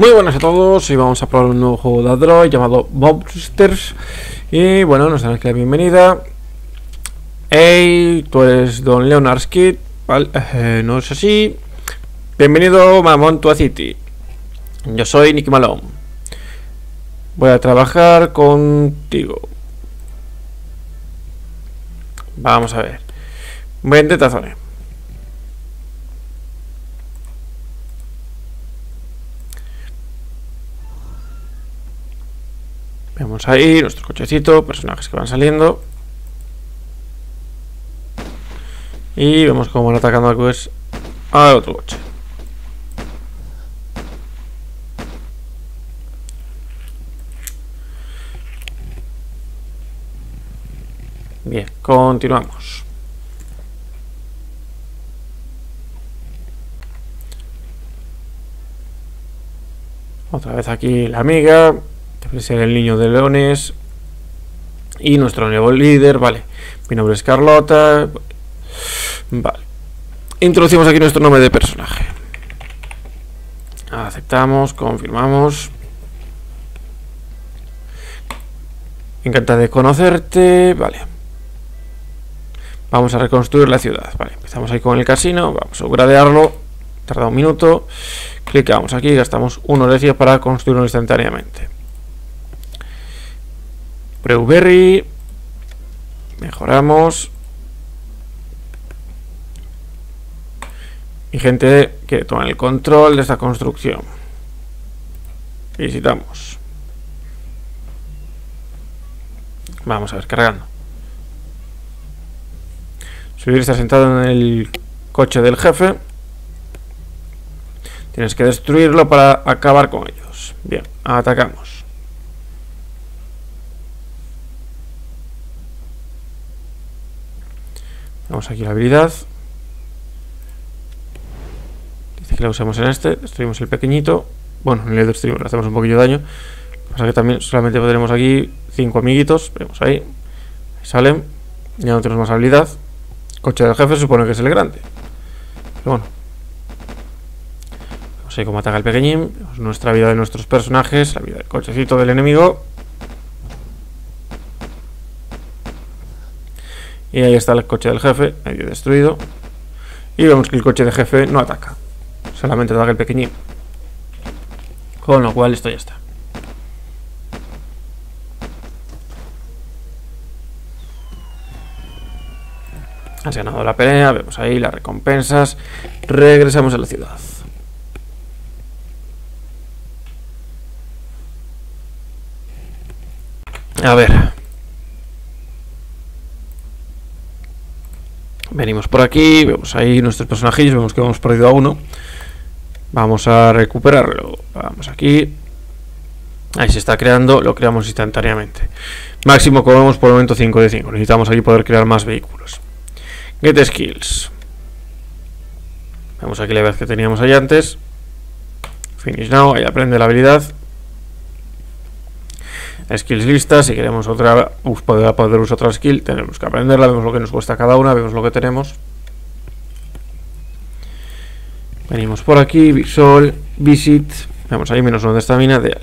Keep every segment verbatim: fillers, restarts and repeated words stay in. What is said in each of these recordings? Muy buenas a todos, y vamos a probar un nuevo juego de Android llamado Mobsters. Y bueno, nos dan aquí la bienvenida. Hey, tú eres Don Leonard's Kid, ¿vale? Eh, no es así. Bienvenido, Mamón, to a City. Yo soy Nicky Malone. Voy a trabajar contigo. Vamos a ver. Vendetta Zone. Vemos ahí nuestro cochecito, personajes que van saliendo. Y vemos cómo van atacando al es al otro coche. Bien, continuamos. Otra vez aquí la amiga. Debe ser el niño de leones. Y nuestro nuevo líder, vale. Mi nombre es Carlota. Vale. Introducimos aquí nuestro nombre de personaje. Aceptamos, confirmamos. Encantado de conocerte, vale. Vamos a reconstruir la ciudad, vale. Empezamos ahí con el casino, vamos a gradearlo. Tarda un minuto. Clicamos aquí, gastamos uno de ellos para construirlo instantáneamente. Brewberry, mejoramos. Y gente que toma el control de esta construcción. Visitamos. Vamos a ver, cargando. Subir está sentado en el coche del jefe. Tienes que destruirlo para acabar con ellos. Bien, atacamos. Vamos aquí la habilidad. Dice que la usamos en este. Destruimos el pequeñito. Bueno, no le destruimos, le hacemos un poquillo de daño. Lo que pasa es que también solamente tenemos aquí cinco amiguitos. Vemos ahí. Ahí salen. Ya no tenemos más habilidad. Coche del jefe se supone que es el grande. Pero bueno. Vamos a ver cómo ataca el pequeñín. Vemos nuestra vida de nuestros personajes. La vida del cochecito del enemigo. Y ahí está el coche del jefe, medio destruido. Y vemos que el coche del jefe no ataca. Solamente ataca el pequeñín. Con lo cual esto ya está. Has ganado la pelea, vemos ahí las recompensas. Regresamos a la ciudad. A ver... Venimos por aquí, vemos ahí nuestros personajillos, vemos que hemos perdido a uno. Vamos a recuperarlo. Vamos aquí. Ahí se está creando, lo creamos instantáneamente. Máximo comemos por el momento cinco de cinco. Necesitamos aquí poder crear más vehículos. Get skills. Vemos aquí la habilidad que teníamos ahí antes. Finish now, ahí aprende la habilidad. Skills listas, si queremos otra, poder, poder usar otra skill, tenemos que aprenderla, vemos lo que nos cuesta cada una, vemos lo que tenemos. Venimos por aquí, Visual, Visit, vamos ahí, menos uno de estamina, de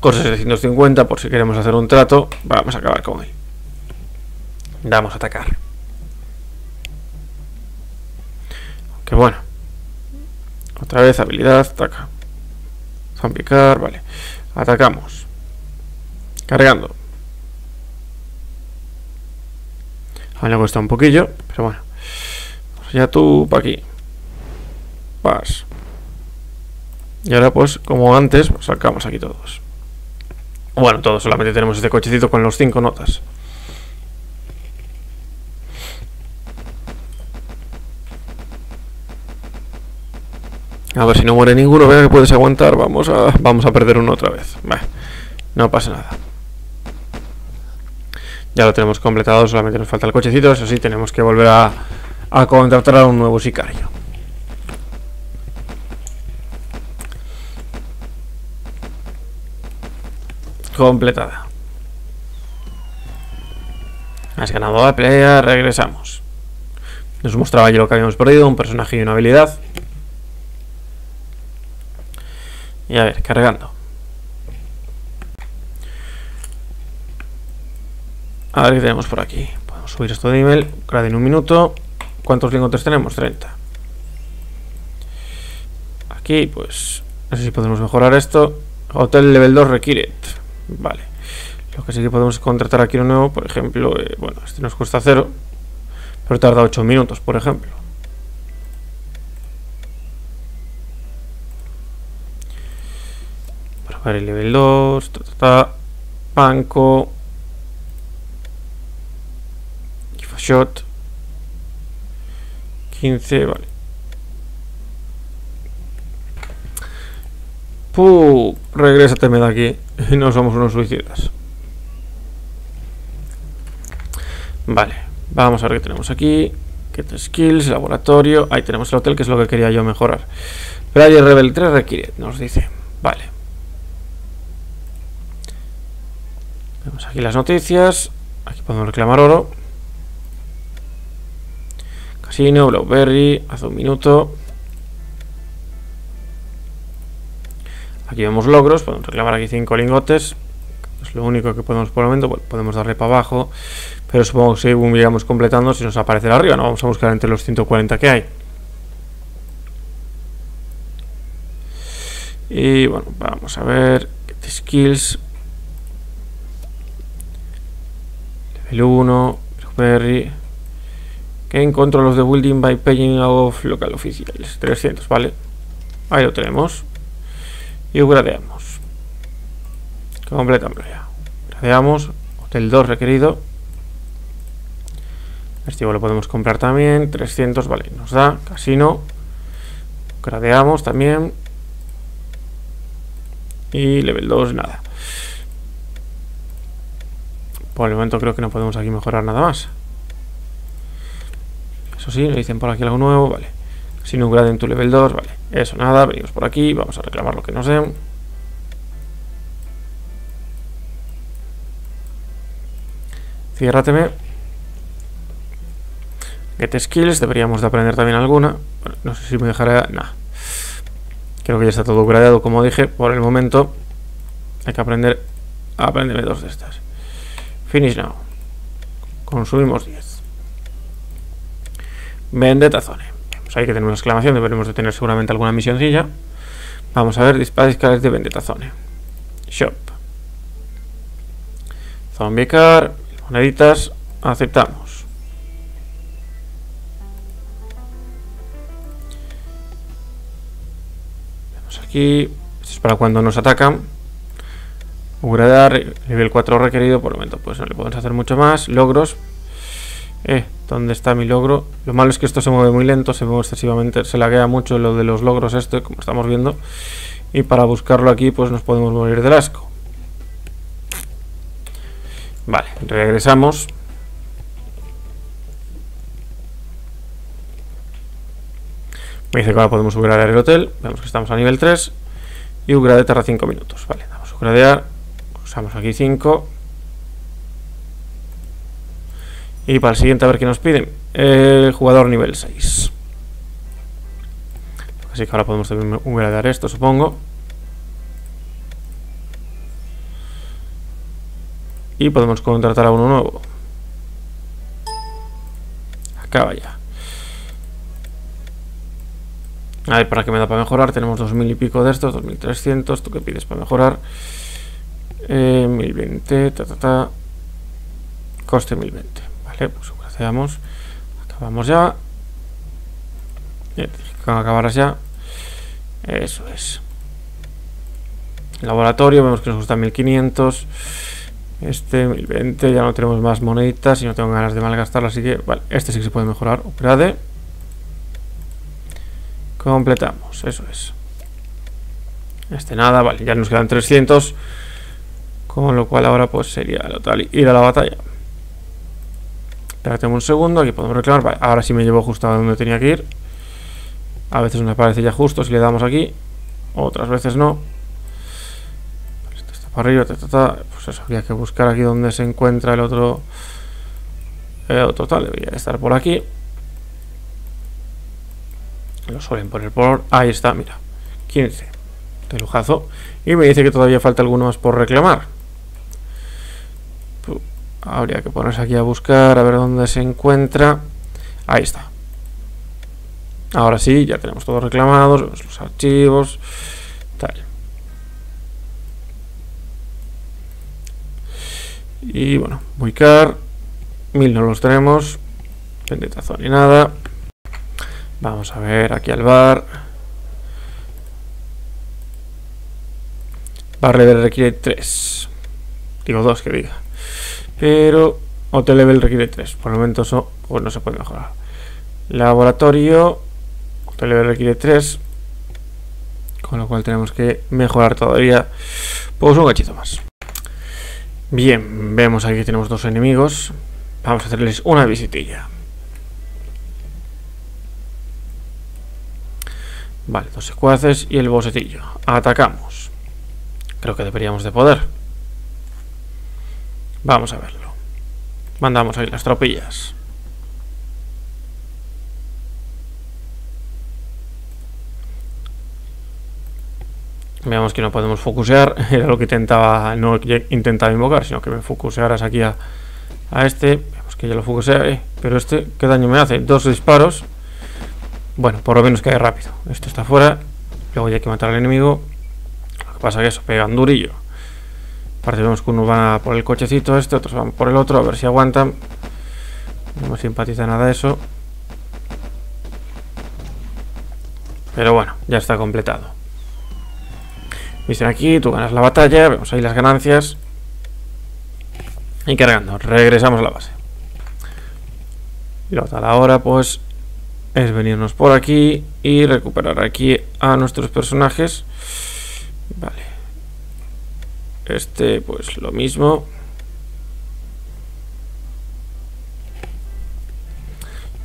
cosas setecientos cincuenta por si queremos hacer un trato, vamos a acabar con él. Damos a atacar. Aunque bueno, otra vez habilidad, ataca. Fabricar, vale. Atacamos. Cargando. A mí me cuesta un poquillo, pero bueno. Pues ya tú, para aquí. Vas. Y ahora pues, como antes, pues sacamos aquí todos. Bueno, todos, solamente tenemos este cochecito con los cinco notas. A ver si no muere ninguno, vea que puedes aguantar, vamos a, vamos a perder uno otra vez. Vale, no pasa nada. Ya lo tenemos completado, solamente nos falta el cochecito, eso sí, tenemos que volver a, a contratar a un nuevo sicario. Completada. Has ganado la pelea, regresamos. Nos mostraba yo lo que habíamos perdido, un personaje y una habilidad. Y a ver, cargando. A ver qué tenemos por aquí. Podemos subir esto de nivel. Grade en un minuto. ¿Cuántos lingotes tenemos? treinta. Aquí, pues... no sé si podemos mejorar esto. Hotel level dos required. Vale. Lo que sí que podemos contratar aquí uno nuevo. Por ejemplo, eh, bueno, este nos cuesta cero. Pero tarda ocho minutos, por ejemplo. Para el level dos. Ta, ta, ta, banco. Give a shot. quince, vale. Puh, regrésate de aquí. No somos unos suicidas. Vale, vamos a ver qué tenemos aquí. Get skills, laboratorio. Ahí tenemos el hotel, que es lo que quería yo mejorar. Player Rebel tres requiere, nos dice. Vale. Vemos aquí las noticias. Aquí podemos reclamar oro. Casino, Blackberry, hace un minuto. Aquí vemos logros, podemos reclamar aquí cinco lingotes. Es lo único que podemos por el momento. Bueno, podemos darle para abajo, pero supongo que según llegamos completando, si nos aparecerá arriba, no vamos a buscar entre los ciento cuarenta que hay. Y bueno, vamos a ver. Get skills. El uno, Blackberry. Gain control of the building by paying off local officials. trescientos, vale. Ahí lo tenemos. Y gradeamos. Completamos ya. Gradeamos. Hotel dos requerido. Este lo podemos comprar también. trescientos, vale. Nos da. Casino. Gradeamos también. Y level dos, nada. Por el momento creo que no podemos aquí mejorar nada más. Eso sí, nos dicen por aquí algo nuevo, vale. Sin un grade en tu level dos, vale. Eso nada, venimos por aquí, vamos a reclamar lo que nos den. Ciérrateme. Get skills, deberíamos de aprender también alguna. Bueno, no sé si me dejará... nada. Creo que ya está todo gradeado, como dije, por el momento. Hay que aprender... aprenderme dos de estas. Finish now. Consumimos diez. Vendetta Zone. Pues ahí que tenemos la exclamación. Deberemos de tener seguramente alguna misioncilla. Vamos a ver. Dispatch cars de Vendetta Zone. Shop. Zombie car. Moneditas. Aceptamos. Vemos aquí. Esto es para cuando nos atacan. Ugradar, nivel cuatro requerido por el momento, pues no le podemos hacer mucho más. Logros. Eh, ¿dónde está mi logro? Lo malo es que esto se mueve muy lento, se mueve excesivamente, se laguea mucho lo de los logros esto, como estamos viendo. Y para buscarlo aquí, pues nos podemos morir del asco. Vale, regresamos. Me dice que ahora podemos upgradear el hotel. Vemos que estamos a nivel tres. Y upgrade tarda cinco minutos. Vale, vamos a upgradear. Usamos aquí cinco. Y para el siguiente, a ver qué nos piden. El jugador nivel seis. Así que ahora podemos también upgradear esto, supongo. Y podemos contratar a uno nuevo. Acaba ya. A ver, ¿para qué me da para mejorar? Tenemos dos mil y pico de estos, dos mil trescientos. ¿Tú qué pides para mejorar? Eh, mil veinte, ta, ta, ta. Coste mil veinte. Vale, pues graciamos. Acabamos ya. Acabarás ya. Eso es. Laboratorio, vemos que nos gusta mil quinientos. Este, mil veinte. Ya no tenemos más moneditas y no tengo ganas de malgastarlas. Así que, vale, este sí que se puede mejorar. Upgrade. Completamos, eso es. Este nada, vale, ya nos quedan trescientos. Con lo cual ahora pues sería lo tal, ir a la batalla. Espérate un segundo, aquí podemos reclamar. Vale, ahora sí me llevo justo a donde tenía que ir. A veces nos aparece ya justo si le damos aquí. Otras veces no. Este está para arriba, ta, ta, ta. Pues eso, habría que buscar aquí donde se encuentra el otro. El otro tal, debería estar por aquí. Lo suelen poner por... ahí está, mira. quince. de lujazo. Y me dice que todavía falta alguno más por reclamar. Puh, habría que ponerse aquí a buscar, a ver dónde se encuentra. Ahí está. Ahora sí, ya tenemos todos reclamados, vemos los archivos, tal. Y bueno, Boycar, mil no los tenemos, Vendetta Zone ni nada. Vamos a ver aquí al bar. Bar level requiere tres. Digo dos que diga. Pero hotel level requiere tres. Por el momento eso pues no se puede mejorar. Laboratorio. Hotel level requiere tres. Con lo cual tenemos que mejorar todavía. Pues un gachito más. Bien, vemos aquí que tenemos dos enemigos. Vamos a hacerles una visitilla. Vale, dos secuaces y el bocetillo. Atacamos. Creo que deberíamos de poder. Vamos a verlo. Mandamos ahí las tropillas. Veamos que no podemos focusear. Era lo que intentaba, no intentaba invocar, sino que me focusearas aquí a, a este. Vemos que ya lo focusea, eh, pero este, ¿qué daño me hace? Dos disparos. Bueno, por lo menos cae rápido. Esto está fuera. Luego ya hay que matar al enemigo. Lo que pasa es que eso pega un durillo. Aparte vemos que uno va por el cochecito este, otros van por el otro, a ver si aguantan. No me simpatiza nada eso. Pero bueno, ya está completado. Viste aquí, tú ganas la batalla, vemos ahí las ganancias. Y cargando, regresamos a la base. Lo tal ahora pues es venirnos por aquí y recuperar aquí a nuestros personajes. Vale. Este pues lo mismo.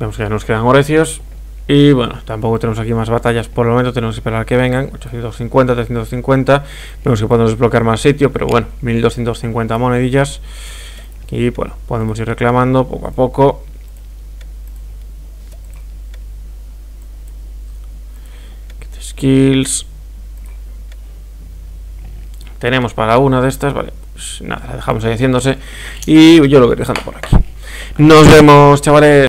Vemos que ya nos quedan orecios. Y bueno, tampoco tenemos aquí más batallas por el momento, tenemos que esperar a que vengan, ochocientos cincuenta, trescientos cincuenta, vemos que podemos desbloquear más sitio, pero bueno, mil doscientas cincuenta monedillas, y bueno, podemos ir reclamando poco a poco. Skills, tenemos para una de estas, vale, pues nada, la dejamos ahí haciéndose, y yo lo voy dejando por aquí. Nos vemos, chavales.